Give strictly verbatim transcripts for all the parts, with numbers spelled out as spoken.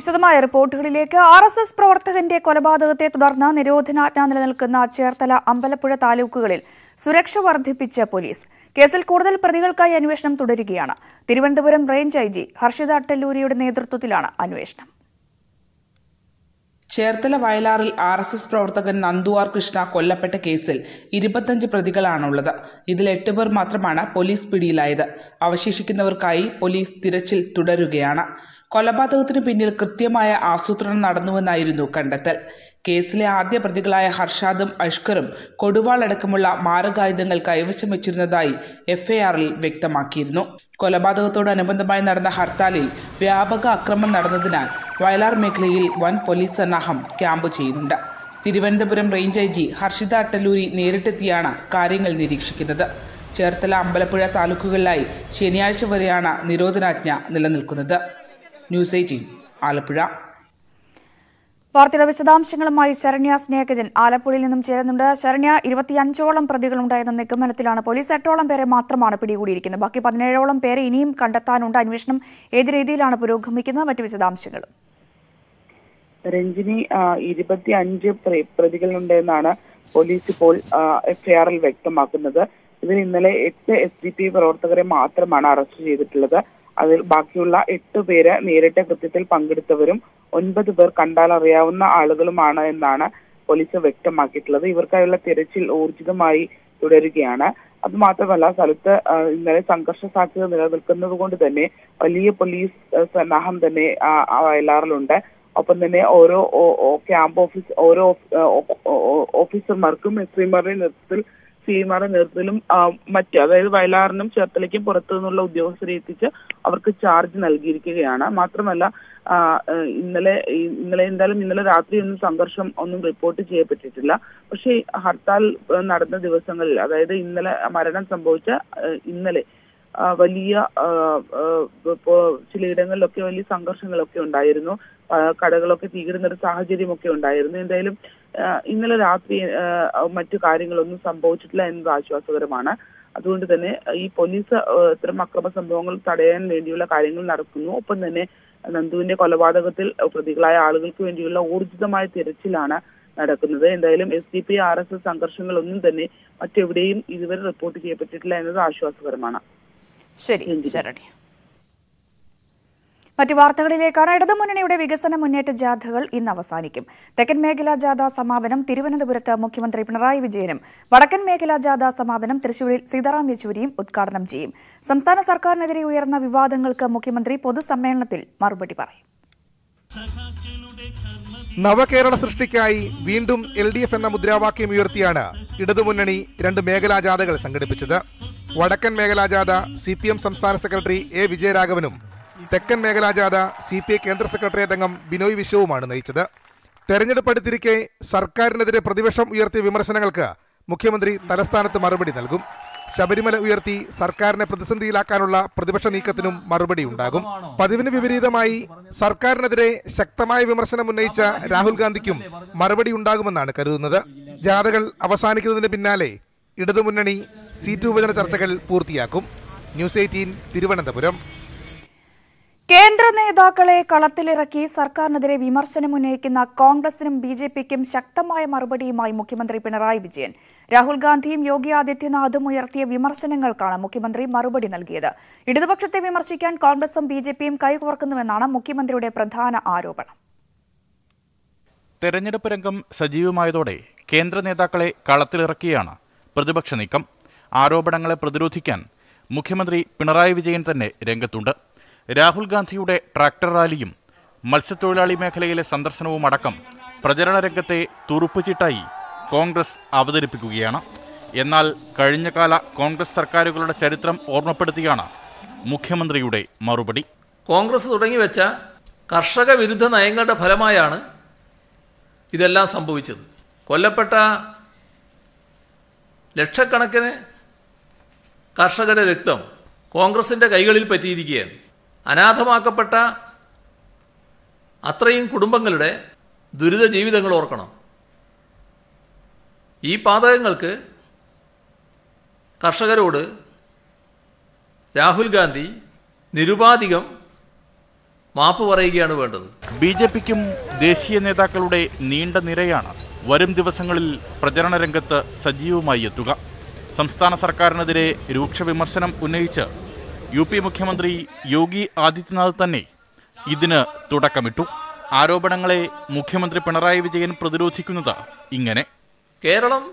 വിശദമായ റിപ്പോർട്ടുകളിലേക്ക്. R S S പ്രവർത്തകന്റെ കൊലപാതകത്തെ തുടർന്ന് നിരോധനാജ്ഞ നിലനിൽക്കുന്ന ചേർത്തല അമ്പലപ്പുഴ താലൂക്കുകളിൽ സുരക്ഷ വർദ്ധിപ്പിച്ച പോലീസ്. കേസിൽ കൂടുതൽ പ്രതികൾക്കായി അന്വേഷണം തുടരുകയാണ്. Thiruvananthapuram range I G Harshita അട്ടല്ലൂരിയുടെ നേതൃത്വത്തിലാണ് അന്വേഷണം. ചേർത്തല വയലാറിൽ ആർ എസ് എസ് പ്രവർത്തകൻ നന്ദുആർ കൃഷ്ണ കൊല്ലപ്പെട്ട കേസിൽ ഇരുപത്തഞ്ച് പ്രതികളാണുള്ളത്. ഇതിൽ എട്ട് പേർ മാത്രമാണ് പോലീസ് പിടിയിലായത്. അവശേഷിക്കുന്നവർക്കായി പോലീസ് തിരച്ചിൽ തുടരുകയാണ്. കൊലപാതകത്തിന് പിന്നിൽ കൃത്യമായ ആസൂത്രണം നടന്നുവെന്നായിരുന്നു കണ്ടെത്തൽ. കേസിലെ ആദ്യ പ്രതികളായ ഹർഷാദും അഷ്കറും കൊടുവാൾ അടക്കമുള്ള മാരകായുധങ്ങൾ കൈവശം വെച്ചിരുന്നതായി എഫ് ഐ ആറിൽ വ്യക്തമാക്കിയിരുന്നു. കൊലപാതകത്തോടനുബന്ധമായി നടന്ന ഹർത്താലിൽ വ്യാപക അക്രമം നടന്നതിനാൽ വയലാർ മേഖലയിൽ വൻ പോലീസ് സന്നാഹം ക്യാമ്പ് ചെയ്യുന്നുണ്ട്. Thiruvananthapuram range I G Harshita Attaluri നേരിട്ടെത്തിയാണ് കാര്യങ്ങൾ നിരീക്ഷിക്കുന്നത്. ചേർത്തല അമ്പലപ്പുഴ താലൂക്കുകളിലായി ശനിയാഴ്ച വരെയാണ് നിരോധനാജ്ഞ നിലനിൽക്കുന്നത്. News eighteen Alappuzha. വാർത്തയുടെ വിശദാംശങ്ങളുമായി ശരണ്യ സ്നേഹജൻ ആലപ്പുഴയിൽ നിന്നും ചേരുന്നുണ്ട്. ശരണ്യ, ഇരുപത്തിയഞ്ചോളം പ്രതികളുണ്ടായിരുന്ന നിഗമനത്തിലാണ് പോലീസ്. എട്ടോളം പേരെ മാത്രമാണ് പിടികൂടിയിരിക്കുന്നത്. ബാക്കി പതിനേഴോളം പേരെ ഇനിയും കണ്ടെത്താനുണ്ട്. അന്വേഷണം ഏത് രീതിയിലാണ് പുരോഗമിക്കുന്നത്? മറ്റു വിശദാംശങ്ങളും. രഞ്ജിനി, ഇരുപത്തി അഞ്ച് പ്രതികളുണ്ടെന്നാണ് പോലീസ് ഇപ്പോൾ എഫ് ഐ ആറിൽ വ്യക്തമാക്കുന്നത്. ഇതിൽ ഇന്നലെ എട്ട് എസ് ഡി പി പ്രവർത്തകരെ മാത്രമാണ് അറസ്റ്റ് ചെയ്തിട്ടുള്ളത്. അതിൽ ബാക്കിയുള്ള എട്ട് പേര് നേരിട്ട് കൃത്യത്തിൽ പങ്കെടുത്തവരും ഒൻപത് പേർ കണ്ടാലറിയാവുന്ന ആളുകളുമാണ് എന്നാണ് പോലീസ് വ്യക്തമാക്കിയിട്ടുള്ളത്. ഇവർക്കായുള്ള തിരച്ചിൽ ഊർജിതമായി തുടരുകയാണ്. അതുമാത്രമല്ല, സ്ഥലത്ത് ഇന്നലെ സംഘർഷ സാധ്യത നിലനിൽക്കുന്നത് കൊണ്ട് തന്നെ വലിയ പോലീസ് സന്നാഹം തന്നെ വയലാറിലുണ്ട്. ഒപ്പം തന്നെ ഓരോ ക്യാമ്പ് ഓഫീസ് ഓരോ ഓഫീസർമാർക്കും എസ് ഐമാരുടെ നേതൃത്വത്തിൽ സിമാരുടെ നേതൃത്വത്തിലും മറ്റ് അതായത് വയലാറിനും ചേർത്തലയ്ക്കും പുറത്തു നിന്നുള്ള ഉദ്യോഗസ്ഥരെ എത്തിച്ച് അവർക്ക് ചാർജ് നൽകിയിരിക്കുകയാണ്. മാത്രമല്ല, ഇന്നലെ ഇന്നലെ എന്തായാലും ഇന്നലെ രാത്രിയൊന്നും സംഘർഷം ഒന്നും റിപ്പോർട്ട് ചെയ്യപ്പെട്ടിട്ടില്ല. പക്ഷേ ഹർത്താൽ നടന്ന ദിവസങ്ങളിൽ, അതായത് ഇന്നലെ മരണം സംഭവിച്ച ഇന്നലെ വലിയ ചിലയിടങ്ങളിലൊക്കെ വലിയ സംഘർഷങ്ങളൊക്കെ ഉണ്ടായിരുന്നു. കടകളൊക്കെ തീരുന്ന ഒരു സാഹചര്യമൊക്കെ ഉണ്ടായിരുന്നു. എന്തായാലും ഇന്നലെ രാത്രി മറ്റു കാര്യങ്ങളൊന്നും സംഭവിച്ചിട്ടില്ല എന്നത് ആശ്വാസകരമാണ്. അതുകൊണ്ട് തന്നെ ഈ പോലീസ് ഇത്തരം അക്രമ സംഭവങ്ങൾ തടയാൻ വേണ്ടിയുള്ള കാര്യങ്ങൾ നടക്കുന്നു. ഒപ്പം തന്നെ നന്ദുവിന്റെ കൊലപാതകത്തിൽ പ്രതികളായ ആളുകൾക്ക് വേണ്ടിയുള്ള ഊർജിതമായ തിരച്ചിലാണ് നടക്കുന്നത്. എന്തായാലും S D P R S S സംഘർഷങ്ങളൊന്നും തന്നെ മറ്റെവിടെയും ഇതുവരെ റിപ്പോർട്ട് ചെയ്യപ്പെട്ടിട്ടില്ല എന്നത് ആശ്വാസകരമാണ്. ശരി, മറ്റു വാർത്തകളിലേക്കാണ്. ഇടതുമുന്നണിയുടെ വികസന മുന്നേറ്റ ജാഥകൾ ഇന്ന് അവസാനിക്കും. തെക്കൻ മേഖലാ ജാഥ സമാപനം തിരുവനന്തപുരത്ത് മുഖ്യമന്ത്രി പിണറായി വിജയനും വടക്കൻ മേഖലാ ജാഥ സമാപനം തൃശൂരിൽ സീതാറാം യെച്ചൂരിയും ഉദ്ഘാടനം ചെയ്യും. സംസ്ഥാന സർക്കാരിനെതിരെ ഉയർന്ന വിവാദങ്ങൾക്ക് മുഖ്യമന്ത്രി പൊതുസമ്മേളനത്തിൽ മറുപടി പറയും. നവകേരള സൃഷ്ടിക്കായി വീണ്ടും എൽ ഡി എഫ് എന്ന മുദ്രാവാക്യം ഉയർത്തിയാണ് ഇടതുമുന്നണി രണ്ട് മേഖലാ ജാഥകൾ സംഘടിപ്പിച്ചത്. വടക്കൻ മേഖലാ ജാഥ സി പി എം സംസ്ഥാന സെക്രട്ടറി എ വിജയരാഘവനും തെക്കൻ മേഖലാ ജാഥ സി പി ഐ കേന്ദ്ര സെക്രട്ടറിയേറ്റ് അംഗം ബിനോയ് വിശ്വവുമാണ് നയിച്ചത്. തെരഞ്ഞെടുപ്പ് അടുത്തിരിക്കെ സർക്കാരിനെതിരെ പ്രതിപക്ഷം ഉയർത്തിയ വിമർശനങ്ങൾക്ക് മുഖ്യമന്ത്രി തലസ്ഥാനത്ത് മറുപടി നൽകും. ശബരിമല ഉയർത്തി സർക്കാരിനെ പ്രതിസന്ധിയിലാക്കാനുള്ള പ്രതിപക്ഷ നീക്കത്തിനും മറുപടി ഉണ്ടാകും. പതിവിന് വിപരീതമായി സർക്കാരിനെതിരെ ശക്തമായ വിമർശനം ഉന്നയിച്ച രാഹുൽ ഗാന്ധിക്കും മറുപടി ഉണ്ടാകുമെന്നാണ് കരുതുന്നത്. ജാഥകൾ അവസാനിക്കുന്നതിന് പിന്നാലെ ഇടതുമുന്നണി സീറ്റ് വിഭജന ചർച്ചകൾ പൂർത്തിയാക്കും. News eighteen Thiruvananthapuram. കേന്ദ്ര നേതാക്കളെ കളത്തിലിറക്കി സർക്കാരിനെതിരെ വിമർശനം ഉന്നയിക്കുന്ന കോൺഗ്രസിനും ബി ജെ പിക്കും ശക്തമായ മറുപടിയുമായി മുഖ്യമന്ത്രി പിണറായി വിജയൻ. രാഹുൽ ഗാന്ധിയും യോഗി ആദിത്യനാഥും ഉയർത്തിയ വിമർശനങ്ങൾക്കാണ് മുഖ്യമന്ത്രി മറുപടി നൽകിയത്. ഇടതുപക്ഷത്തെ വിമർശിക്കാൻ കോൺഗ്രസും ബി ജെ പിയും കൈകോർക്കുന്നുവെന്നാണ് മുഖ്യമന്ത്രിയുടെ പ്രധാന ആരോപണം. തെരഞ്ഞെടുപ്പ് രംഗം സജീവമായതോടെ കേന്ദ്ര നേതാക്കളെ കളത്തിലിറക്കിയാണ് പ്രതിപക്ഷ നീക്കം. ആരോപണങ്ങളെ പ്രതിരോധിക്കാൻ മുഖ്യമന്ത്രി പിണറായി വിജയൻ തന്നെ രംഗത്തുണ്ട്. രാഹുൽ ഗാന്ധിയുടെ ട്രാക്ടർ റാലിയും മത്സ്യത്തൊഴിലാളി മേഖലയിലെ സന്ദർശനവും അടക്കം പ്രചരണ രംഗത്തെ തുറുപ്പുചീട്ടായി കോൺഗ്രസ് അവതരിപ്പിക്കുകയാണ്. എന്നാൽ കഴിഞ്ഞകാല കോൺഗ്രസ് സർക്കാരുകളുടെ ചരിത്രം ഓർമ്മപ്പെടുത്തിയാണ് മുഖ്യമന്ത്രിയുടെ മറുപടി. കോൺഗ്രസ് തുടങ്ങിവെച്ച കർഷക വിരുദ്ധ നയങ്ങളുടെ ഫലമായാണ് ഇതെല്ലാം സംഭവിച്ചത്. കൊല്ലപ്പെട്ട ലക്ഷക്കണക്കിന് കർഷകരുടെ രക്തം കോൺഗ്രസിൻ്റെ കൈകളിൽ പറ്റിയിരിക്കുകയാണ്. അനാഥമാക്കപ്പെട്ട അത്രയും കുടുംബങ്ങളുടെ ദുരിത ജീവിതങ്ങൾ ഓർക്കണം. ഈ പാതകങ്ങൾക്ക് കർഷകരോട് രാഹുൽ ഗാന്ധി നിരുപാധികം മാപ്പ് പറയുകയാണ് വേണ്ടത്. ബി ജെ പിക്കും ദേശീയ നേതാക്കളുടെ നീണ്ട നിരയാണ് വരും ദിവസങ്ങളിൽ പ്രചരണ രംഗത്ത് സജീവമായി എത്തുക. സംസ്ഥാന സർക്കാരിനെതിരെ രൂക്ഷ വിമർശനം ഉന്നയിച്ച് യു പി മുഖ്യമന്ത്രി യോഗി ആദിത്യനാഥ് തന്നെ ഇതിന് തുടക്കമിട്ടു. ആരോപണങ്ങളെ മുഖ്യമന്ത്രി പിണറായി വിജയൻ പ്രതിരോധിക്കുന്നത് ഇങ്ങനെ. കേരളം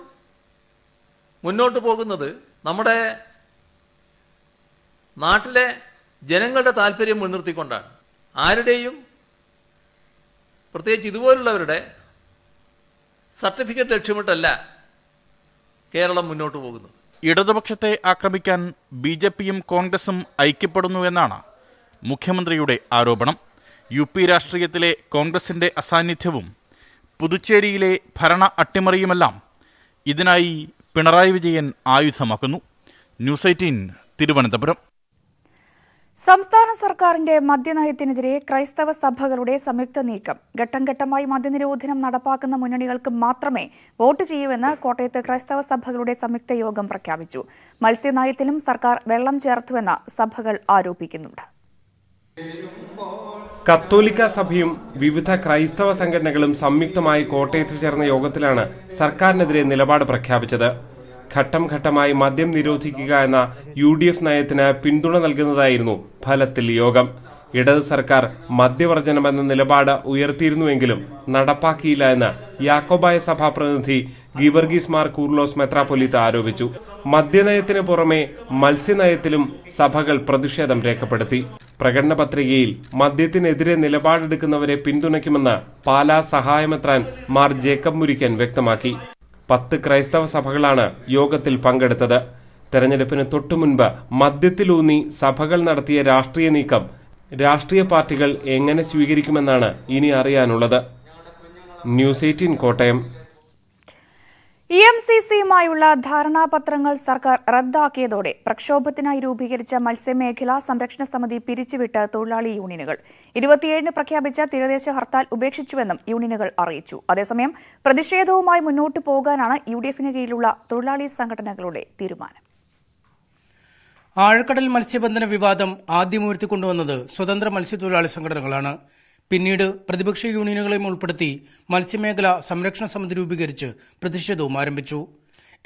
മുന്നോട്ട് പോകുന്നത് നമ്മുടെ നാട്ടിലെ ജനങ്ങളുടെ താല്പര്യം മുൻനിർത്തിക്കൊണ്ടാണ്. ആരുടെയും, പ്രത്യേകിച്ച് ഇതുപോലുള്ളവരുടെ സർട്ടിഫിക്കറ്റ് ലക്ഷ്യമിട്ടല്ല കേരളം മുന്നോട്ട് പോകുന്നത്. ഇടതുപക്ഷത്തെ ആക്രമിക്കാൻ ബി ജെ പിയും കോൺഗ്രസും ഐക്യപ്പെടുന്നു എന്നാണ് മുഖ്യമന്ത്രിയുടെ ആരോപണം. യു പി രാഷ്ട്രീയത്തിലെ കോൺഗ്രസിൻ്റെ അസാന്നിധ്യവും പുതുച്ചേരിയിലെ ഭരണ അട്ടിമറിയുമെല്ലാം ഇതിനായി പിണറായി വിജയൻ ആയുധമാക്കുന്നു. News eighteen Thiruvananthapuram. സംസ്ഥാന സർക്കാരിന്റെ മദ്യനയത്തിനെതിരെ ക്രൈസ്തവ സഭകളുടെ സംയുക്ത നീക്കം. ഘട്ടം ഘട്ടമായി മദ്യനിരോധനം നടപ്പാക്കുന്ന മുന്നണികൾക്ക് മാത്രമേ വോട്ട് ചെയ്യൂവെന്ന് കോട്ടയത്ത് ക്രൈസ്തവ സഭകളുടെ സംയുക്ത യോഗം പ്രഖ്യാപിച്ചു. മത്സ്യനയത്തിലും സർക്കാർ വെള്ളം ചേർത്തുവെന്ന് സഭകൾ ആരോപിക്കുന്നുണ്ട്. കത്തോലിക്ക സഭയും വിവിധ ക്രൈസ്തവ സംഘടനകളും സംയുക്തമായി കോട്ടയത്ത് ചേർന്ന യോഗത്തിലാണ് സർക്കാരിനെതിരെ നിലപാട് പ്രഖ്യാപിച്ചത്. ഘട്ടം ഘട്ടമായി മദ്യം നിരോധിക്കുക എന്ന യു ഡി എഫ് നയത്തിന് പിന്തുണ നൽകുന്നതായിരുന്നു ഫലത്തിൽ യോഗം. ഇടത് സർക്കാർ മദ്യവർജനമെന്ന നിലപാട് ഉയർത്തിയിരുന്നുവെങ്കിലും നടപ്പാക്കിയില്ല എന്ന് യാക്കോബായ സഭാ പ്രതിനിധി ഗീവർഗീസ് മാർ കൂർലോസ് മെത്രാപ്പൊലീത്ത ആരോപിച്ചു. മദ്യനയത്തിന് പുറമെ മത്സ്യനയത്തിലും സഭകൾ പ്രതിഷേധം രേഖപ്പെടുത്തി. പ്രകടന പത്രികയിൽ മദ്യത്തിനെതിരെ നിലപാടെടുക്കുന്നവരെ പിന്തുണയ്ക്കുമെന്ന് പാലാ സഹായമെത്രാൻ മാർ ജേക്കബ് മുരിക്കൻ വ്യക്തമാക്കി. പത്ത് ക്രൈസ്തവ സഭകളാണ് യോഗത്തിൽ പങ്കെടുത്തത്. തെരഞ്ഞെടുപ്പിന് തൊട്ടുമുൻപ് മദ്യത്തിലൂന്നി സഭകൾ നടത്തിയ രാഷ്ട്രീയ നീക്കം രാഷ്ട്രീയ പാർട്ടികൾ എങ്ങനെ സ്വീകരിക്കുമെന്നാണ് ഇനി അറിയാനുള്ളത്. News eighteen Kottayam. E M C സിയുമായുള്ള ധാരണാപത്രങ്ങൾ സർക്കാർ റദ്ദാക്കിയതോടെ പ്രക്ഷോഭത്തിനായി രൂപീകരിച്ച മത്സ്യമേഖലാ സംരക്ഷണ സമിതി പിരിച്ചുവിട്ട തൊഴിലാളി യൂണിയനുകൾ ഇരുപത്തിയേഴിന് പ്രഖ്യാപിച്ച തീരദേശ ഹർത്താൽ ഉപേക്ഷിച്ചുവെന്നും യൂണിയനുകൾ അറിയിച്ചു. അതേസമയം പ്രതിഷേധവുമായി മുന്നോട്ടു പോകാനാണ് യു ഡി എഫിന് കീഴിലുള്ള തൊഴിലാളി സംഘടനകളുടെ തീരുമാനം. ആഴക്കടൽ മത്സ്യബന്ധന വിവാദം ആദ്യം ഉയർത്തിക്കൊണ്ടുവന്നത് സ്വതന്ത്ര മത്സ്യത്തൊഴിലാളി സംഘടനകളാണ്. പിന്നീട് പ്രതിപക്ഷ യൂണിയനുകളെയും ഉൾപ്പെടുത്തി മത്സ്യമേഖല സംരക്ഷണ സമിതി രൂപീകരിച്ച് പ്രതിഷേധവും ആരംഭിച്ചു.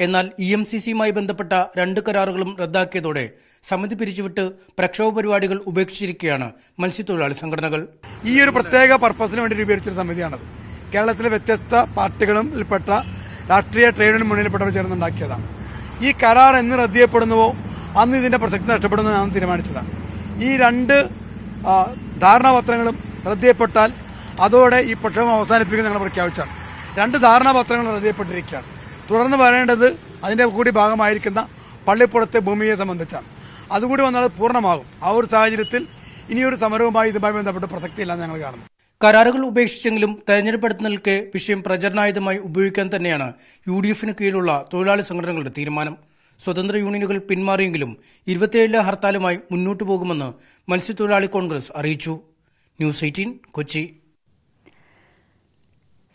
എന്നാൽ ഇ എം സി സിയുമായി ബന്ധപ്പെട്ട രണ്ട് കരാറുകളും റദ്ദാക്കിയതോടെ സമിതി പിരിച്ചുവിട്ട് പ്രക്ഷോഭ പരിപാടികൾ ഉപേക്ഷിച്ചിരിക്കുകയാണ് മത്സ്യത്തൊഴിലാളി സംഘടനകൾ. ഈ ഒരു പ്രത്യേക പർപ്പസിന് വേണ്ടി രൂപീകരിച്ച സമിതിയാണത്. കേരളത്തിലെ വ്യത്യസ്ത പാർട്ടികളിൽപ്പെട്ട രാഷ്ട്രീയ ട്രേഡ് യൂണിയൻ മുന്നണിയിൽപ്പെട്ടവർ ചേർന്നുണ്ടാക്കിയതാണ്. ഈ കരാർ എന്ന് റദ്ദ് ചെയ്യപ്പെടുന്നുവോ അന്ന് ഇതിന്റെ പ്രസക്തി നഷ്ടപ്പെടുന്നു ഞാൻ തീരുമാനിച്ചതാണ്. ഈ രണ്ട് ധാരണാപത്രങ്ങളും റദ്ദ് ചെയ്യപ്പെട്ടാൽ അതോടെ ഈ പ്രക്ഷോഭം അവസാനിപ്പിക്കുന്ന ഞങ്ങൾ പ്രഖ്യാപിച്ചാണ്. രണ്ട് ധാരണാപത്രങ്ങൾ റദ്ദ് ചെയ്യപ്പെട്ടിരിക്കുകയാണ്. തുടർന്ന് വരേണ്ടത് അതിൻ്റെ കൂടി ഭാഗമായിരിക്കുന്ന പള്ളിപ്പുറത്തെ ഭൂമിയെ സംബന്ധിച്ചാണ്. അതുകൂടി വന്നാൽ അത് പൂർണ്ണമാകും. ആ ഒരു സാഹചര്യത്തിൽ ഇനിയൊരു സമരവുമായി ഇതുമായി ബന്ധപ്പെട്ട് പ്രസക്തിയില്ലെന്ന് ഞങ്ങൾ കാണുന്നു. കരാറുകൾ ഉപേക്ഷിച്ചെങ്കിലും തെരഞ്ഞെടുപ്പ് അടുത്ത് നിൽക്കെ വിഷയം പ്രചരണായുധമായി ഉപയോഗിക്കാൻ തന്നെയാണ് യു ഡി എഫിന് കീഴിലുള്ള തൊഴിലാളി സംഘടനകളുടെ തീരുമാനം. സ്വതന്ത്ര യൂണിയനുകൾ പിന്മാറിയെങ്കിലും ഇരുപത്തിയേഴിലെ ഹർത്താലുമായി മുന്നോട്ടു പോകുമെന്ന് മത്സ്യത്തൊഴിലാളി കോൺഗ്രസ് അറിയിച്ചു. News eighteen Kochi.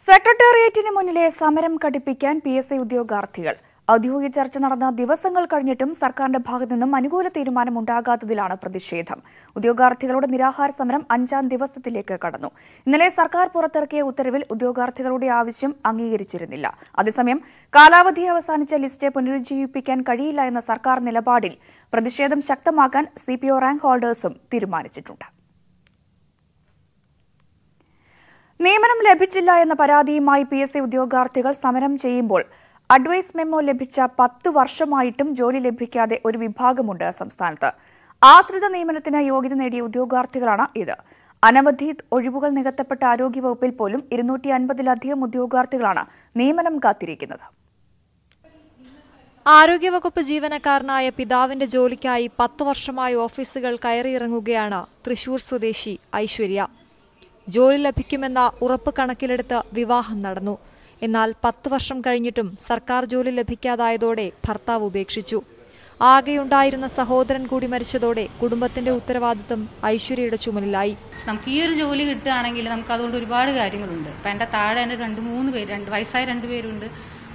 സെക്രട്ടേറിയറ്റിന് മുന്നിലെ സമരം കടുപ്പിക്കാൻ പി എസ് ഐ ഉദ്യോഗാർത്ഥികൾ. ഔദ്യോഗിക ചർച്ച നടന്ന ദിവസങ്ങൾ കഴിഞ്ഞിട്ടും സർക്കാരിന്റെ ഭാഗത്തു നിന്നും അനുകൂല തീരുമാനം ഉണ്ടാകാത്തതിലാണ് പ്രതിഷേധം. ഉദ്യോഗാർത്ഥികളുടെ നിരാഹാര സമരം അഞ്ചാം ദിവസത്തിലേക്ക് കടന്നു. ഇന്നലെ സർക്കാർ പുറത്തിറക്കിയ ഉത്തരവിൽ ഉദ്യോഗാർത്ഥികളുടെ ആവശ്യം അംഗീകരിച്ചിരുന്നില്ല. അതേസമയം കാലാവധി അവസാനിച്ച ലിസ്റ്റ് പുനരുജ്ജീവിപ്പിക്കാൻ കഴിയില്ല എന്ന സർക്കാർ നിലപാടിൽ പ്രതിഷേധം ശക്തമാക്കാൻ സി പി ഒ റാങ്ക് ഹോൾഡേഴ്സും തീരുമാനിച്ചിട്ടുണ്ട്. നിയമനം ലഭിച്ചില്ല എന്ന പരാതിയുമായി പി എസ് സി ഉദ്യോഗാർത്ഥികൾ സമരം ചെയ്യുമ്പോൾ അഡ്വൈസ് മെമ്മോ ലഭിച്ച പത്ത് വർഷമായിട്ടും ജോലി ലഭിക്കാതെ ഒരു വിഭാഗമുണ്ട് സംസ്ഥാനത്ത്. ആശ്രിത നിയമനത്തിന് യോഗ്യത നേടിയ ഉദ്യോഗാർത്ഥികളാണ് ഇത്. അനവധി ഒഴിവുകൾ നികത്തപ്പെട്ട ആരോഗ്യവകുപ്പിൽ പോലും ഇരുന്നൂറ്റി അൻപതിലധികം ഉദ്യോഗാർത്ഥികളാണ് നിയമനം കാത്തിരിക്കുന്നത്. ആരോഗ്യവകുപ്പ് ജീവനക്കാരനായ പിതാവിന്റെ ജോലിക്കായി പത്ത് വർഷമായി ഓഫീസുകൾ കയറിയിറങ്ങുകയാണ് തൃശൂർ സ്വദേശി ഐശ്വര്യ. ജോലി ലഭിക്കുമെന്ന ഉറപ്പ് കണക്കിലെടുത്ത് വിവാഹം നടന്നു. എന്നാൽ പത്ത് വർഷം കഴിഞ്ഞിട്ടും സർക്കാർ ജോലി ലഭിക്കാതായതോടെ ഭർത്താവ് ഉപേക്ഷിച്ചു. ആകെയുണ്ടായിരുന്ന സഹോദരൻ കൂടി മരിച്ചതോടെ കുടുംബത്തിന്റെ ഉത്തരവാദിത്വം ഐശ്വര്യയുടെ ചുമലിലായി. നമുക്ക് ഈ ഒരു ജോലി കിട്ടുകയാണെങ്കിൽ നമുക്ക് അതുകൊണ്ട് ഒരുപാട് കാര്യങ്ങളുണ്ട്. ഇപ്പം എൻ്റെ താഴെ എൻ്റെ രണ്ട് മൂന്ന് പേര് രണ്ട് വയസ്സായ രണ്ട് പേരുണ്ട്.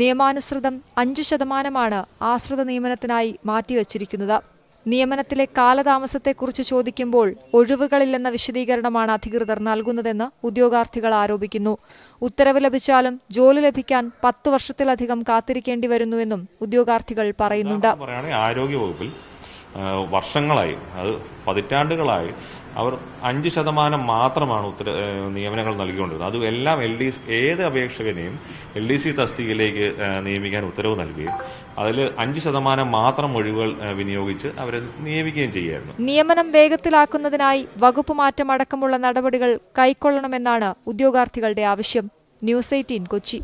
നിയമാനുസൃതം അഞ്ചു ശതമാനമാണ് ആശ്രിത നിയമനത്തിനായി മാറ്റിവെച്ചിരിക്കുന്നത്. നിയമനത്തിലെ കാലതാമസത്തെക്കുറിച്ച് ചോദിക്കുമ്പോൾ ഒഴിവുകളില്ലെന്ന വിശദീകരണമാണ് അധികൃതർ നൽകുന്നതെന്ന് ഉദ്യോഗാർത്ഥികൾ ആരോപിക്കുന്നു. ഉത്തരവ് ലഭിച്ചാലും ജോലി ലഭിക്കാൻ പത്തു വർഷത്തിലധികം കാത്തിരിക്കേണ്ടി വരുന്നുവെന്നും ഉദ്യോഗാർത്ഥികൾ പറയുന്നുണ്ട്. ആരോഗ്യവകുപ്പിൽ വർഷങ്ങളായി, അത് പതിറ്റാണ്ടുകളായി അവർ അഞ്ച് ശതമാനം മാത്രമാണ് ഉത്തര നിയമനങ്ങൾ നൽകിക്കൊണ്ടിരുന്നത്. അത് എല്ലാം എൽ ഡി ഏത് അപേക്ഷകനെയും എൽ ഡി സി തസ്തികയിലേക്ക് നിയമിക്കാൻ ഉത്തരവ് നൽകുകയും അതിൽ അഞ്ച് ശതമാനം മാത്രം ഒഴിവുകൾ വിനിയോഗിച്ച് അവരെ നിയമിക്കുകയും ചെയ്യുകയായിരുന്നു. നിയമനം വേഗത്തിലാക്കുന്നതിനായി വകുപ്പ് മാറ്റം അടക്കമുള്ള നടപടികൾ കൈക്കൊള്ളണമെന്നാണ് ഉദ്യോഗാർത്ഥികളുടെ ആവശ്യം. News eighteen Kochi.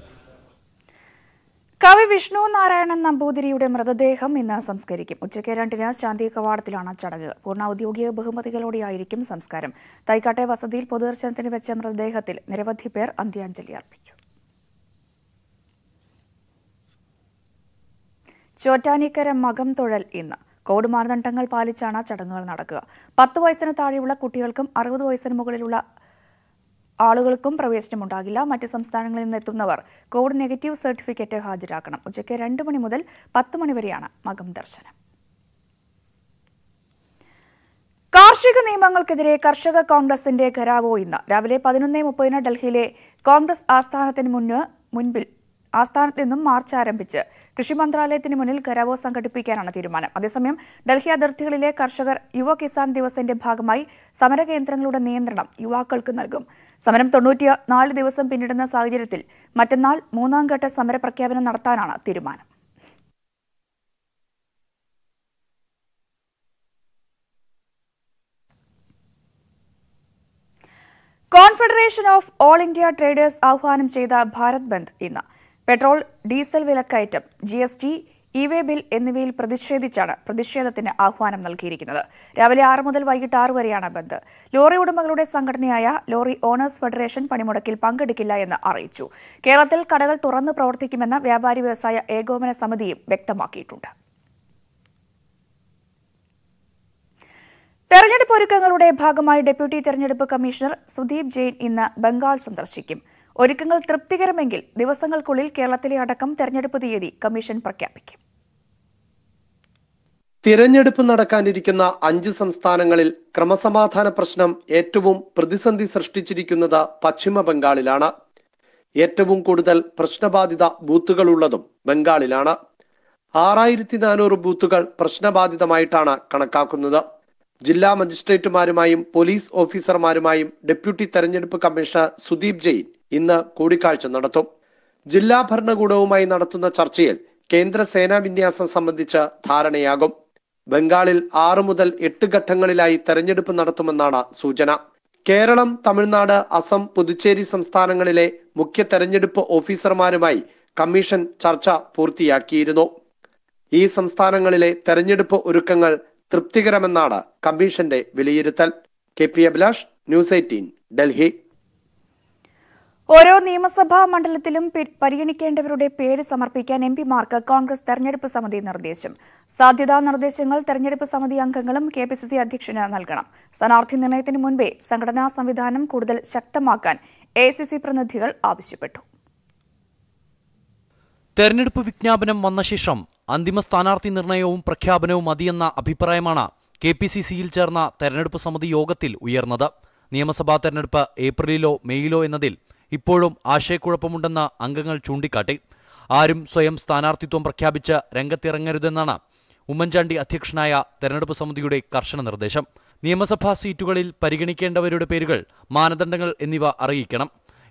കവി വിഷ്ണു നാരായണൻ നമ്പൂതിരിയുടെ മൃതദേഹം ഇന്ന് സംസ്കരിക്കും. ഉച്ചയ്ക്ക് രണ്ടിന് ശാന്തി കവാടത്തിലാണ് ചടങ്ങ്. പൂർണ്ണ ഔദ്യോഗിക ബഹുമതികളോടെയായിരിക്കും സംസ്കാരം. തൈക്കാട്ടെ വസതിയിൽ പൊതുദർശനത്തിന് വെച്ച മൃതദേഹത്തിൽ നിരവധി പേർ അന്ത്യാഞ്ജലി അർപ്പിച്ചു. ചോറ്റാനിക്കര മകം തൊഴൽ ഇന്ന്. കോവിഡ് മാനദണ്ഡങ്ങൾ പാലിച്ചാണ് ചടങ്ങുകൾ നടക്കുക. പത്ത് വയസ്സിന് താഴെയുള്ള കുട്ടികൾക്കും അറുപത് വയസ്സിന് മുകളിലുള്ള ആളുകൾക്കും പ്രവേശനമുണ്ടാകില്ല. മറ്റ് സംസ്ഥാനങ്ങളിൽ നിന്നെത്തുന്നവർ കോവിഡ് നെഗറ്റീവ് സർട്ടിഫിക്കറ്റ് ഹാജരാക്കണം. ഉച്ചയ്ക്ക് രണ്ട് മണി മുതൽ പത്ത് മണിവരെയാണ് മകം ദർശനം. കാർഷിക നിയമങ്ങൾക്കെതിരെ കർഷക കോൺഗ്രസിന്റെ ഘരാവോ ഇന്ന്. രാവിലെ പതിനൊന്ന് മുപ്പതിന് ഡൽഹിയിലെ കോൺഗ്രസ് ആസ്ഥാനത്തിന് മുന്ന് മുൻപിൽ ആസ്ഥാനത്ത് നിന്നും മാർച്ച് ആരംഭിച്ച് കൃഷി മന്ത്രാലയത്തിന് മുന്നിൽ ഘരാവോ സംഘടിപ്പിക്കാനാണ് തീരുമാനം. അതേസമയം ഡൽഹി അതിർത്തികളിലെ കർഷകർ യുവ കിസാൻ ദിവസിന്റെ ഭാഗമായി സമരകേന്ദ്രങ്ങളുടെ നിയന്ത്രണം യുവാക്കൾക്ക് നൽകും. സമരം തൊണ്ണൂറ്റി നാല് ദിവസം പിന്നിടുന്ന സാഹചര്യത്തിൽ മറ്റന്നാൾ മൂന്നാം ഘട്ട സമര പ്രഖ്യാപനം നടത്താനാണ് തീരുമാനം. Confederation of all India traders ആഹ്വാനം ചെയ്ത ഭാരത് ബന്ദ് ഇന്ന്. പെട്രോൾ, ഡീസൽ വിലക്കയറ്റം, G S T, e way bill എന്നിവയിൽ പ്രതിഷേധിച്ചാണ് പ്രതിഷേധത്തിന് ആഹ്വാനം നൽകിയിരിക്കുന്നത്. രാവിലെ ആറ് മുതൽ വൈകിട്ട് ആറ് വരെയാണ് ബന്ദ്. ലോറി ഉടമകളുടെ സംഘടനയായ ലോറി ഓണേഴ്സ് ഫെഡറേഷൻ പണിമുടക്കിൽ പങ്കെടുക്കില്ല എന്ന് അറിയിച്ചു. കേരളത്തിൽ കടകൾ തുറന്ന് പ്രവർത്തിക്കുമെന്ന വ്യാപാരി വ്യവസായ ഏകോപന സമിതിയും വ്യക്തമാക്കിയിട്ടുണ്ട്. തെരഞ്ഞെടുപ്പ് ഒരുക്കങ്ങളുടെ ഭാഗമായി ഡെപ്യൂട്ടി തെരഞ്ഞെടുപ്പ് കമ്മീഷണർ സുദീപ് ജെയിൻ ഇന്ന് ബംഗാൾ സന്ദർശിക്കും. ഒരുക്കങ്ങൾ തൃപ്തികരമെങ്കിൽ ദിവസങ്ങൾക്കുള്ളിൽ കേരളത്തിലെ അടക്കം തെരഞ്ഞെടുപ്പ് തീയതി കമ്മീഷൻ പ്രഖ്യാപിക്കും. തിരഞ്ഞെടുപ്പ് നടക്കാനിരിക്കുന്ന അഞ്ച് സംസ്ഥാനങ്ങളിൽ ക്രമസമാധാന പ്രശ്നം ഏറ്റവും പ്രതിസന്ധി സൃഷ്ടിച്ചിരിക്കുന്നത് പശ്ചിമ ബംഗാളിലാണ്. ഏറ്റവും കൂടുതൽ പ്രശ്നബാധിത ബൂത്തുകളുള്ളതും ബംഗാളിലാണ്. ആറായിരത്തി നാനൂറ് ബൂത്തുകൾ പ്രശ്നബാധിതമായിട്ടാണ് കണക്കാക്കുന്നത്. ജില്ലാ മജിസ്ട്രേറ്റുമാരുമായും പോലീസ് ഓഫീസർമാരുമായും ഡെപ്യൂട്ടി തെരഞ്ഞെടുപ്പ് കമ്മീഷണർ സുദീപ് ജെയിൻ ഇന്ന് കൂടിക്കാഴ്ച നടത്തും. ജില്ലാ ഭരണകൂടവുമായി നടത്തുന്ന ചർച്ചയിൽ കേന്ദ്ര സേനാ വിന്യാസം സംബന്ധിച്ച് ധാരണയാകും. ബംഗാളിൽ ആറു മുതൽ എട്ട് ഘട്ടങ്ങളിലായി തെരഞ്ഞെടുപ്പ് നടത്തുമെന്നാണ് സൂചന. കേരളം, തമിഴ്നാട്, അസം, പുതുച്ചേരി സംസ്ഥാനങ്ങളിലെ മുഖ്യ തെരഞ്ഞെടുപ്പ് ഓഫീസർമാരുമായി കമ്മീഷൻ ചർച്ച പൂർത്തിയാക്കിയിരുന്നു. ഈ സംസ്ഥാനങ്ങളിലെ തെരഞ്ഞെടുപ്പ് ഒരുക്കങ്ങൾ തൃപ്തികരമെന്നാണ് കമ്മീഷന്റെ വിലയിരുത്തൽ. K P Abhilash, news eighteen, Delhi. ഓരോ നിയമസഭാ മണ്ഡലത്തിലും പരിഗണിക്കേണ്ടവരുടെ പേര് സമർപ്പിക്കാൻ എം പിമാർക്ക് കോൺഗ്രസ് തെരഞ്ഞെടുപ്പ് സമിതി നിർദ്ദേശം. സാധ്യതാ നിർദ്ദേശങ്ങൾ തെരഞ്ഞെടുപ്പ് സമിതി അംഗങ്ങളും കെ പി സി സി അധ്യക്ഷന് നൽകണം. സ്ഥാനാർത്ഥി നിർണയത്തിന് മുൻപേ സംഘടനാ സംവിധാനം കൂടുതൽ ശക്തമാക്കാൻ എ സി സി പ്രതിനിധികൾ ആവശ്യപ്പെട്ടു. തെരഞ്ഞെടുപ്പ് വിജ്ഞാപനം വന്ന ശേഷം അന്തിമ സ്ഥാനാർത്ഥി നിർണയവും പ്രഖ്യാപനവും മതിയെന്ന അഭിപ്രായമാണ് കെ പി സി സിയിൽ ചേർന്ന തെരഞ്ഞെടുപ്പ് സമിതി യോഗത്തിൽ ഉയർന്നത്. നിയമസഭാ തെരഞ്ഞെടുപ്പ് ഏപ്രിലിലോ മെയ്യിലോ എന്നതിൽ ഇപ്പോഴും ആശയക്കുഴപ്പമുണ്ടെന്ന് അംഗങ്ങൾ ചൂണ്ടിക്കാട്ടി. ആരും സ്വയം സ്ഥാനാർത്ഥിത്വം പ്രഖ്യാപിച്ച് രംഗത്തിറങ്ങരുതെന്നാണ് ഉമ്മൻചാണ്ടി അധ്യക്ഷനായ തെരഞ്ഞെടുപ്പ് സമിതിയുടെ കർശന നിർദ്ദേശം. നിയമസഭാ സീറ്റുകളിൽ പരിഗണിക്കേണ്ടവരുടെ പേരുകൾ, മാനദണ്ഡങ്ങൾ എന്നിവ അറിയിക്കണം.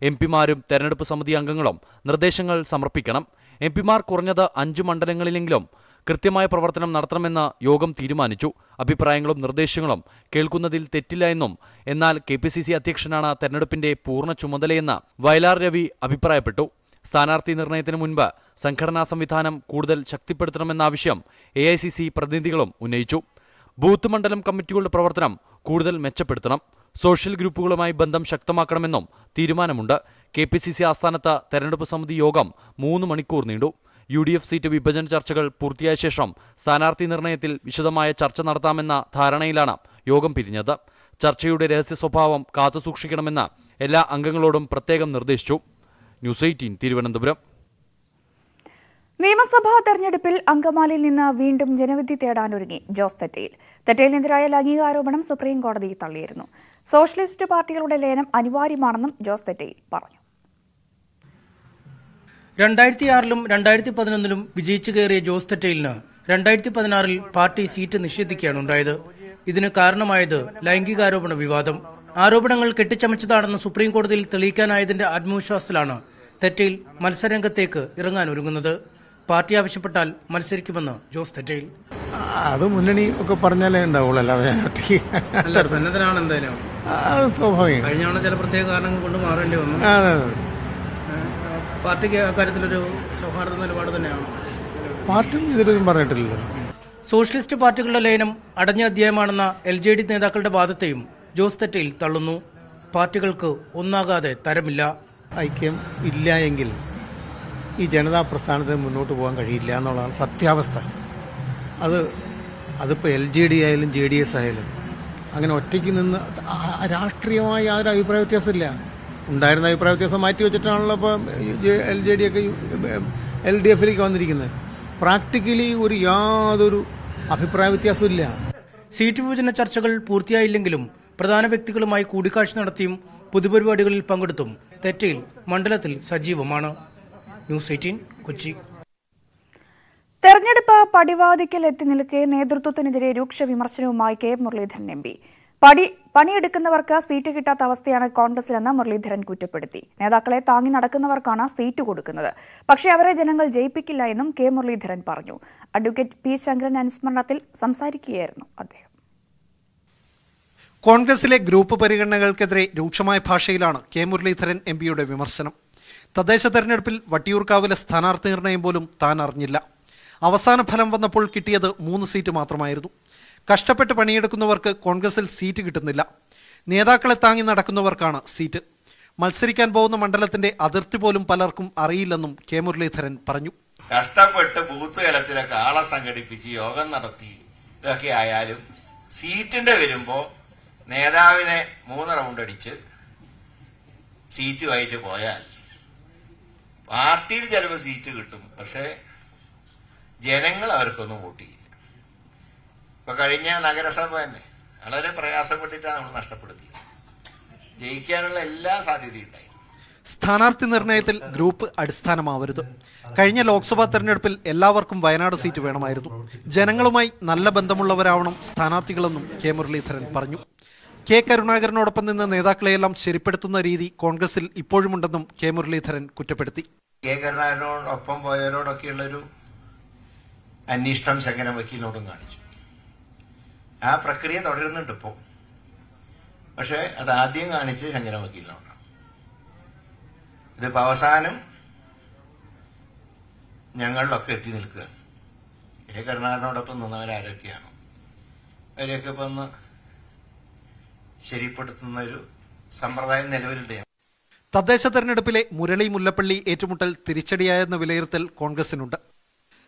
എം പിമാരും തെരഞ്ഞെടുപ്പ് സമിതി അംഗങ്ങളും നിർദ്ദേശങ്ങൾ സമർപ്പിക്കണം. എം പിമാർ കുറഞ്ഞത് അഞ്ച് മണ്ഡലങ്ങളിലെങ്കിലും കൃത്യമായ പ്രവർത്തനം നടത്തണമെന്ന് യോഗം തീരുമാനിച്ചു. അഭിപ്രായങ്ങളും നിർദ്ദേശങ്ങളും കേൾക്കുന്നതിൽ തെറ്റില്ല എന്നും എന്നാൽ കെ പി സി സി അധ്യക്ഷനാണ് തെരഞ്ഞെടുപ്പിന്റെ പൂർണ്ണ ചുമതലയെന്ന് വയലാർ രവി അഭിപ്രായപ്പെട്ടു. സ്ഥാനാർത്ഥി നിർണയത്തിന് മുൻപ് സംഘടനാ സംവിധാനം കൂടുതൽ ശക്തിപ്പെടുത്തണമെന്ന ആവശ്യം എ ഐ സി സി പ്രതിനിധികളും ഉന്നയിച്ചു. ബൂത്ത് മണ്ഡലം കമ്മിറ്റികളുടെ പ്രവർത്തനം കൂടുതൽ മെച്ചപ്പെടുത്തണം, സോഷ്യൽ ഗ്രൂപ്പുകളുമായി ബന്ധം ശക്തമാക്കണമെന്നും തീരുമാനമുണ്ട്. കെ പി സി സി ആസ്ഥാനത്ത് തെരഞ്ഞെടുപ്പ് സമിതി യോഗം മൂന്ന് മണിക്കൂർ നീണ്ടു. യു ഡി എഫ് സീറ്റ് വിഭജന ചർച്ചകൾ പൂർത്തിയായ ശേഷം സ്ഥാനാർത്ഥി നിർണയത്തിൽ വിശദമായ ചർച്ച നടത്താമെന്ന ധാരണയിലാണ് യോഗം പിരിഞ്ഞത്. ചർച്ചയുടെ രഹസ്യ സ്വഭാവം കാത്തുസൂക്ഷിക്കണമെന്ന് എല്ലാ അംഗങ്ങളോടും പ്രത്യേകം നിർദ്ദേശിച്ചു. News eighteen Thiruvananthapuram. നിയമസഭാ തെരഞ്ഞെടുപ്പിൽ അങ്കമാലിയിൽ നിന്ന് വീണ്ടും ജനവിധി തേടാനൊരുങ്ങി ജോസ് തെറ്റയിൽ. തെറ്റയിലെതിരായ ലൈംഗിക ആരോപണം സുപ്രീം കോടതി തള്ളിയിരുന്നു. സോഷ്യലിസ്റ്റ് പാർട്ടികളുടെ ലയനം അനിവാര്യമാണെന്നും ജോസ് തെറ്റയിൽ പറഞ്ഞു. രണ്ടായിരത്തി ആറിലും രണ്ടായിരത്തി പതിനൊന്നിലും വിജയിച്ചു കയറിയ ജോസ് തെറ്റയിലിന് രണ്ടായിരത്തി പതിനാറിൽ പാർട്ടി സീറ്റ് നിഷേധിക്കുകയാണ് ഉണ്ടായത്. ഇതിന് കാരണമായത് ലൈംഗികാരോപണ വിവാദം. ആരോപണങ്ങൾ കെട്ടിച്ചമച്ചതാണെന്ന് സുപ്രീം കോടതിയിൽ തെളിയിക്കാനായതിന്റെ ആത്മവിശ്വാസത്തിലാണ് തെറ്റയിൽ മത്സരരംഗത്തേക്ക് ഇറങ്ങാനൊരുങ്ങുന്നത്. പാർട്ടി ആവശ്യപ്പെട്ടാൽ മത്സരിക്കുമെന്ന് ജോസ് തെറ്റയിൽ. അത് മുന്നണി ഒക്കെ പറഞ്ഞാലേ ഉണ്ടാവുള്ളൂ, അല്ലാതെ ഞാൻ ഒറ്റയ്ക്ക് സന്നദ്ധനാണ്. എന്തായാലും അത് സ്വാഭാവികം. കഴിഞ്ഞ തവണ ചില പ്രത്യേക കാരണങ്ങൾ കൊണ്ട് മാറേണ്ടി വന്നു. പാർട്ടിക്ക് അക്കാര്യത്തിലൊരു സൗഹാർദ്ദ നിലപാട് തന്നെയാണ്. പാർട്ടി ഇതിലൊന്നും പറഞ്ഞിട്ടില്ലല്ലോ. സോഷ്യലിസ്റ്റ് പാർട്ടികളുടെ ലയനം അടഞ്ഞ അധ്യായമാണെന്ന എൽ ജെ ഡി നേതാക്കളുടെ വാദത്തെയും ജോസ് തെറ്റയിൽ തള്ളുന്നു. പാർട്ടികൾക്ക് ഒന്നാകാതെ തരമില്ല. ഐക്യം ഇല്ല എങ്കിൽ ഈ ജനതാ പ്രസ്ഥാനത്തിന് മുന്നോട്ട് പോകാൻ കഴിയില്ല എന്നുള്ളതാണ് സത്യാവസ്ഥ. അത് അതിപ്പോൾ എൽ ജെ ഡി ആയാലും ജെ ഡി എസ് ആയാലും അങ്ങനെ ഒറ്റയ്ക്ക് നിന്ന് രാഷ്ട്രീയമായി യാതൊരു അഭിപ്രായ വ്യത്യാസമില്ല. ഉണ്ടായിരുന്ന അഭിപ്രായ വ്യത്യാസം മാറ്റി വെച്ചിട്ടാണല്ലോ ഇപ്പോൾ എൽ ജെ ഡി ഒക്കെ എൽ ഡി എഫിലേക്ക് വന്നിരിക്കുന്നത്. പ്രാക്ടിക്കലി ഒരു യാതൊരു അഭിപ്രായ വ്യത്യാസമില്ല. സീറ്റ് വിഭജന ചർച്ചകൾ പൂർത്തിയായില്ലെങ്കിലും പ്രധാന വ്യക്തികളുമായി കൂടിക്കാഴ്ച നടത്തിയും പൊതുപരിപാടികളിൽ പങ്കെടുത്തും തെറ്റയിൽ മണ്ഡലത്തിൽ സജീവമാണ്. News eighteen Kochi. തെരഞ്ഞെടുപ്പ് പടിവാതിക്കൽ എത്തി നിൽക്കെ നേതൃത്വത്തിനെതിരെ രൂക്ഷ വിമർശനവുമായി കെ മുരളീധരൻ എം പി. പണിയെടുക്കുന്നവർക്ക് സീറ്റ് കിട്ടാത്ത അവസ്ഥയാണ് കോൺഗ്രസിലെന്ന് മുരളീധരൻ കുറ്റപ്പെടുത്തി. നേതാക്കളെ താങ്ങി നടക്കുന്നവർക്കാണ് സീറ്റ് കൊടുക്കുന്നത്, പക്ഷേ അവരെ ജനങ്ങൾ ജയിപ്പിക്കില്ല എന്നും കെ മുരളീധരൻ പറഞ്ഞു. അഡ്വക്കേറ്റ് പി ശങ്കരൻ അനുസ്മരണത്തിൽ സംസാരിക്കുകയായിരുന്നു അദ്ദേഹം. കോൺഗ്രസിലെ ഗ്രൂപ്പ് പരിഗണനകൾക്കെതിരെ രൂക്ഷമായ ഭാഷയിലാണ് കെ മുരളീധരൻ എം പിയുടെ വിമർശനം. തദ്ദേശ തെരഞ്ഞെടുപ്പിൽ വട്ടിയൂർക്കാവിലെ സ്ഥാനാർത്ഥി നിർണയം പോലും താൻ അറിഞ്ഞില്ല. അവസാന ഫലം വന്നപ്പോൾ കിട്ടിയത് മൂന്ന് സീറ്റ് മാത്രമായിരുന്നു. കഷ്ടപ്പെട്ട് പണിയെടുക്കുന്നവർക്ക് കോൺഗ്രസിൽ സീറ്റ് കിട്ടുന്നില്ല, നേതാക്കളെ താങ്ങി നടക്കുന്നവർക്കാണ് സീറ്റ്. മത്സരിക്കാൻ പോകുന്ന മണ്ഡലത്തിന്റെ അതിർത്തി പോലും പലർക്കും അറിയില്ലെന്നും കെ മുരളീധരൻ പറഞ്ഞു. കഷ്ടപ്പെട്ട് ബൂത്ത് തലത്തിലൊക്കെ ആളെ സംഘടിപ്പിച്ച് യോഗം നടത്തി ഇതൊക്കെ ആയാലും സീറ്റിന്റെ വരുമ്പോ നേതാവിനെ മൂന്ന് റൗണ്ട് അടിച്ച് സീറ്റുമായിട്ട് പോയാൽ പാർട്ടിയിൽ ചിലപ്പോൾ സീറ്റ് കിട്ടും, പക്ഷെ ജനങ്ങൾ അവർക്കൊന്നും വോട്ട്. ഇപ്പൊ കഴിഞ്ഞ നഗരസഭ തന്നെ വളരെ പ്രയാസപ്പെട്ടിട്ടാണ് നമ്മൾ നഷ്ടപ്പെടുത്തിയത്. ജയിക്കാനുള്ള എല്ലാ സാധ്യതയുണ്ടായിരുന്നു. സ്ഥാനാർത്ഥി നിർണയത്തിൽ ഗ്രൂപ്പ് അടിസ്ഥാനമാവരുത്. കഴിഞ്ഞ ലോക്സഭാ തെരഞ്ഞെടുപ്പിൽ എല്ലാവർക്കും വയനാട് സീറ്റ് വേണമായിരുന്നു. ജനങ്ങളുമായി നല്ല ബന്ധമുള്ളവരാവണം സ്ഥാനാർത്ഥികളെന്നും കെ മുരളീധരൻ പറഞ്ഞു. കെ കരുണാകരനോടൊപ്പം നിന്ന് നേതാക്കളെയെല്ലാം ശരിപ്പെടുത്തുന്ന രീതി കോൺഗ്രസിൽ ഇപ്പോഴുമുണ്ടെന്നും കെ മുരളീധരൻ കുറ്റപ്പെടുത്തി. കെ കരുണാകരനോടൊപ്പം പോയവരോടൊക്കെയുള്ളൊരു അന്വേഷണം ശങ്കരൻ വക്കീലിനോടും കാണിച്ചു. ആ പ്രക്രിയ തുടരുന്നുണ്ട് ഇപ്പോൾ. പക്ഷേ അത് ആദ്യം കാണിച്ച് ശങ്കരൻ വക്കീലിനോടാണ്. ഇതിപ്പോൾ അവസാനം ഞങ്ങളിലൊക്കെ എത്തി നിൽക്കുക. കെ കരുണാകരനോടൊപ്പം നിന്നവരാരൊക്കെയാണ് അവരെയൊക്കെ ഇപ്പം ഒന്ന് ശരിപ്പെടുത്തുന്നൊരു സമ്പ്രദായം നിലവിലുണ്ട്. തദ്ദേശ തെരഞ്ഞെടുപ്പിലെ മുരളി മുല്ലപ്പള്ളി ഏറ്റുമുട്ടൽ തിരിച്ചടിയായെന്ന വിലയിരുത്തൽ കോൺഗ്രസിനുണ്ട്.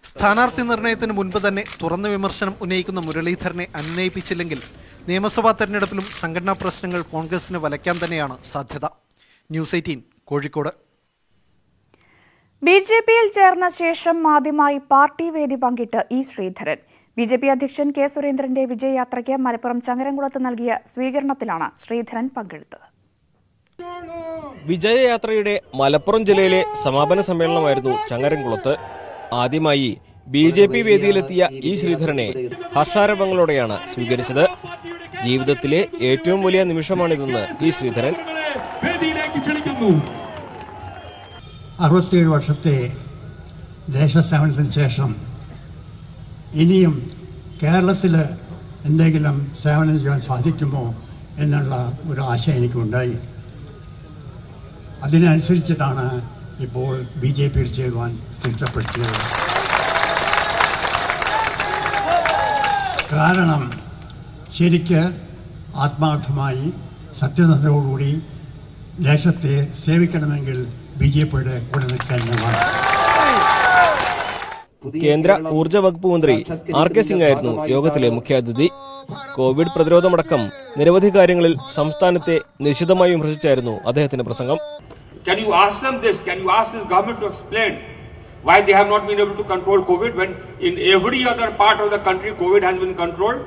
സ്ഥാനാർത്ഥി നിർണയത്തിന് മുൻപ് തന്നെ തുറന്ന വിമർശനം ഉന്നയിക്കുന്ന മുരളീധരനെ അനുനയിപ്പിച്ചില്ലെങ്കിൽ നിയമസഭാ തെരഞ്ഞെടുപ്പിലും സംഘടനാ പ്രശ്നങ്ങൾ കോൺഗ്രസിന് വലയ്ക്കാൻ തന്നെയാണ് സാധ്യത. News eighteen Kozhikode. B J പിയിൽ ചേർന്ന ശേഷം ആദ്യമായി പാർട്ടി വേദി പങ്കിട്ട് E Sreedharan. B J P അധ്യക്ഷൻ കെ സുരേന്ദ്രന്റെ വിജയയാത്രയ്ക്ക് മലപ്പുറം ചങ്ങരംകുളത്ത് നൽകിയ സ്വീകരണത്തിലാണ് ശ്രീധരൻ പങ്കെടുത്തത്. വിജയയാത്രയുടെ മലപ്പുറം ജില്ലയിലെ സമാപന സമ്മേളനമായിരുന്നു ചങ്ങരംകുളത്ത്. ആദ്യമായി ബി ജെ പി വേദിയിലെത്തിയ ഇ ശ്രീധരനെ ഹർഷാരവങ്ങളോടെയാണ് സ്വീകരിച്ചത്. ജീവിതത്തിലെ ഏറ്റവും വലിയ നിമിഷമാണിതെന്ന് ഇ ശ്രീധരൻ. അറുപത്തിയേഴ് വർഷത്തെ ദേശസേവനത്തിന് ശേഷം ഇനിയും കേരളത്തിൽ എന്തെങ്കിലും സേവനം ചെയ്യാൻ സാധിക്കുമോ എന്നുള്ള ഒരു ആശയം എനിക്കുണ്ടായി. അതിനനുസരിച്ചിട്ടാണ് ഇപ്പോൾ ബി ജെ പിയിൽ ചേരുവാൻ തിരുത്തപ്പെടുത്തിയത്. കാരണം ശരിക്ക് ആത്മാർത്ഥമായി സത്യസന്ധതയോടുകൂടി ദേശത്തെ സേവിക്കണമെങ്കിൽ ബി ജെ പിയുടെ കൂടെ നിൽക്കാൻ വേണം. കേന്ദ്ര ഊർജ വകുപ്പ് മന്ത്രി ആർ കെ സിംഗ് ആയിരുന്നു യോഗത്തിലെ മുഖ്യാതിഥി. കോവിഡ് പ്രതിരോധമടക്കം നിരവധി കാര്യങ്ങളിൽ സംസ്ഥാനത്തെ നിശിതമായി വിമർശിച്ചായിരുന്നു അദ്ദേഹത്തിന്റെ പ്രസംഗം. Can you ask them this? Can you ask this government to explain why they have not been able to control COVID when in every other part of the country COVID has been controlled?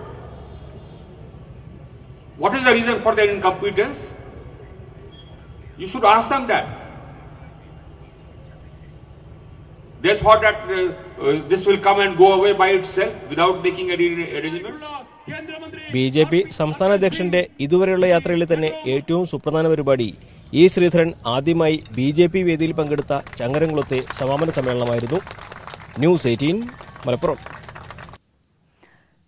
What is the reason for their incompetence? You should ask them that. They thought that uh, uh, this will come and go away by itself without making any arrangements. B J P സംസ്ഥാന അധ്യക്ഷന്റെ ഇതുവരെയുള്ള യാത്രയിലെ തന്നെ ഏറ്റവും സുപ്രധാന പരിപാടി E Sreedharan ആദ്യമായി B J P വേദിയിൽ പങ്കെടുത്ത ചങ്ങരംകുളത്തെ സമാപന സമ്മേളനമായിരുന്നു. News eighteen Malappuram.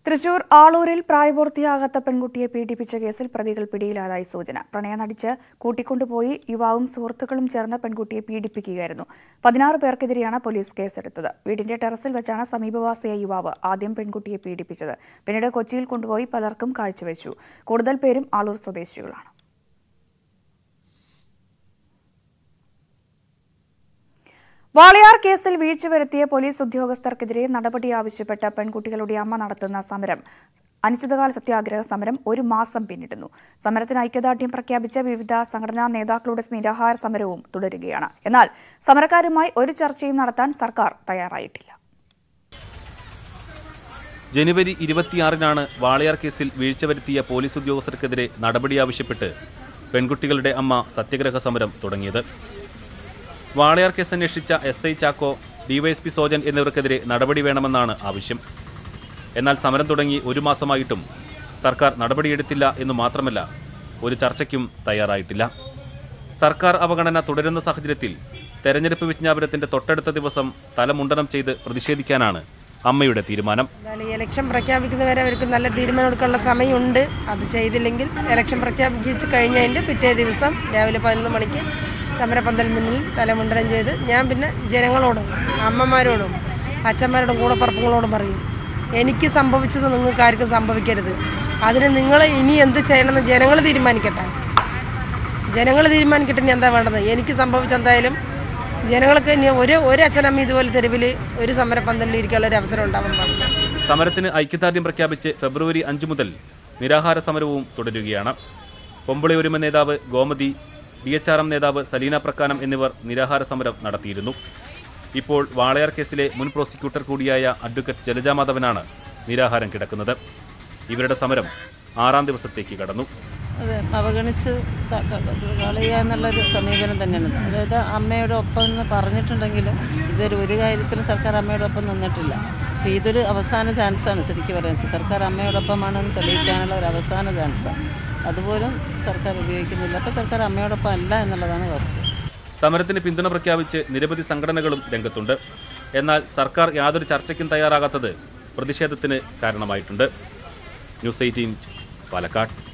തൃശൂർ ആളൂരിൽ പ്രായപൂർത്തിയാകാത്ത പെൺകുട്ടിയെ പീഡിപ്പിച്ച കേസിൽ പ്രതികൾ പിടിയിലാതായി സൂചന. പ്രണയനടിച്ച് കൂട്ടിക്കൊണ്ടുപോയി യുവാവും സുഹൃത്തുക്കളും ചേർന്ന പെൺകുട്ടിയെ പീഡിപ്പിക്കുകയായിരുന്നു. പതിനാറ് പേർക്കെതിരെയാണ് പോലീസ് കേസെടുത്തത്. വീടിന്റെ ടെറസിൽ വെച്ചാണ് സമീപവാസിയായ യുവാവ് ആദ്യം പെൺകുട്ടിയെ പീഡിപ്പിച്ചത്. പിന്നീട് കൊച്ചിയിൽ കൊണ്ടുപോയി പലർക്കും കാഴ്ചവെച്ചു. കൂടുതൽ പേരും ആളൂർ സ്വദേശികളാണ്. വാളയാർ കേസിൽ വീഴ്ച വരുത്തിയ പോലീസ് ഉദ്യോഗസ്ഥർക്കെതിരെ നടപടി ആവശ്യപ്പെട്ട പെൺകുട്ടികളുടെ അമ്മ നടത്തുന്ന സമരം അനിശ്ചിതകാല സത്യാഗ്രഹ സമരം ഒരു മാസം പിന്നിടുന്നു. സമരത്തിന് ഐക്യദാർഢ്യം പ്രഖ്യാപിച്ച വിവിധ സംഘടനാ നേതാക്കളുടെ നിരാഹാര സമരവും തുടരുകയാണ്. എന്നാൽ സമരക്കാരുമായി ഒരു ചർച്ചയും നടത്താൻ സർക്കാർ തയ്യാറായിട്ടില്ല. ജനുവരി ഇരുപത്തിയാറിനാണ് വാളയാർ കേസിൽ വീഴ്ച വരുത്തിയ പോലീസ് ഉദ്യോഗസ്ഥർക്കെതിരെ നടപടി ആവശ്യപ്പെട്ട് പെൺകുട്ടികളുടെ അമ്മ സത്യാഗ്രഹ സമരം തുടങ്ങിയത്. വാളയാർ കേസ് അന്വേഷിച്ച S I Chacko, DYSP Sojan എന്നിവർക്കെതിരെ നടപടി വേണമെന്നാണ് ആവശ്യം. എന്നാൽ സമരം തുടങ്ങി ഒരു മാസമായിട്ടും സർക്കാർ നടപടിയെടുത്തില്ല എന്നു മാത്രമല്ല ഒരു ചർച്ചയ്ക്കും തയ്യാറായിട്ടില്ല. സർക്കാർ അവഗണന തുടരുന്ന സാഹചര്യത്തിൽ തെരഞ്ഞെടുപ്പ് വിജ്ഞാപനത്തിന്റെ തൊട്ടടുത്ത ദിവസം തലമുണ്ടനം ചെയ്ത് പ്രതിഷേധിക്കാനാണ് അമ്മയുടെ തീരുമാനം. ഇലക്ഷൻ പ്രഖ്യാപിക്കുന്നവരെ അവർക്ക് നല്ല തീരുമാനം എടുക്കാനുള്ള സമയമുണ്ട്. അത് ചെയ്തില്ലെങ്കിൽ ഇലക്ഷൻ പ്രഖ്യാപിച്ചു കഴിഞ്ഞതിൻ്റെ പിറ്റേ ദിവസം രാവിലെ പതിനൊന്ന് മണിക്ക് സമരപന്തൽ മുന്നിൽ തലമുണ്ടനം ചെയ്ത് ഞാൻ പിന്നെ ജനങ്ങളോടും അമ്മമാരോടും അച്ഛന്മാരോടും കൂടപ്പറപ്പുകളോടും പറയും, എനിക്ക് സംഭവിച്ചത് നിങ്ങൾക്ക് ആർക്കും സംഭവിക്കരുത്. അതിന് നിങ്ങൾ ഇനി എന്ത് ചെയ്യണമെന്ന് ജനങ്ങൾ തീരുമാനിക്കട്ടെ. ജനങ്ങൾ തീരുമാനിക്കട്ടെ ഇനി എന്താ വേണ്ടത്. എനിക്ക് സംഭവിച്ച എന്തായാലും ജനങ്ങൾക്ക് ഇനി ഒരു ഒരു അച്ഛനമ്മ ഇതുപോലെ തെരുവിൽ ഒരു സമരപന്തലിൽ ഇരിക്കാനുള്ള ഒരു അവസരം ഉണ്ടാവാൻ പാടില്ല. സമരത്തിന് ഐക്യദാർഢ്യം പ്രഖ്യാപിച്ച് ഫെബ്രുവരി അഞ്ച് മുതൽ നിരാഹാര സമരവും തുടരുകയാണ്. പൊമ്പിളി ഒരുമ നേതാവ് Gomathi, D H R M നേതാവ് സലീന പ്രക്കാനം എന്നിവർ നിരാഹാര സമരം നടത്തിയിരുന്നു. ഇപ്പോൾ വാളയാർ കേസിലെ മുൻ പ്രോസിക്യൂട്ടർ കൂടിയായ അഡ്വക്കേറ്റ് ജലജാമാധവനാണ് നിരാഹാരം കിടക്കുന്നത്. ഇവരുടെ സമരം ആറാം ദിവസത്തേക്ക് കടന്നു. അത് അവഗണിച്ച് കളയുക എന്നുള്ളൊരു സമീപനം തന്നെയാണ്. അതായത് അമ്മയോടൊപ്പം എന്ന് പറഞ്ഞിട്ടുണ്ടെങ്കിലും ഇതൊരു ഒരു കാര്യത്തിലും സർക്കാർ അമ്മയോടൊപ്പം നിന്നിട്ടില്ല. അപ്പോൾ ഇതൊരു അവസാന ചാൻസാണ് ശരിക്കും പറയുന്നത്. സർക്കാർ അമ്മയോടൊപ്പമാണെന്ന് തെളിയിക്കാനുള്ള ഒരു അവസാന ചാൻസാണ്. അതുപോലും സർക്കാർ ഉപയോഗിക്കുന്നില്ല. അപ്പോൾ സർക്കാർ അമ്മയോടൊപ്പം അല്ല എന്നുള്ളതാണ് വസ്തുത. സമരത്തിന് പിന്തുണ പ്രഖ്യാപിച്ച് നിരവധി സംഘടനകളും രംഗത്തുണ്ട്. എന്നാൽ സർക്കാർ യാതൊരു ചർച്ചയ്ക്കും തയ്യാറാകാത്തത് പ്രതിഷേധത്തിന് കാരണമായിട്ടുണ്ട്. News eighteen Palakkad.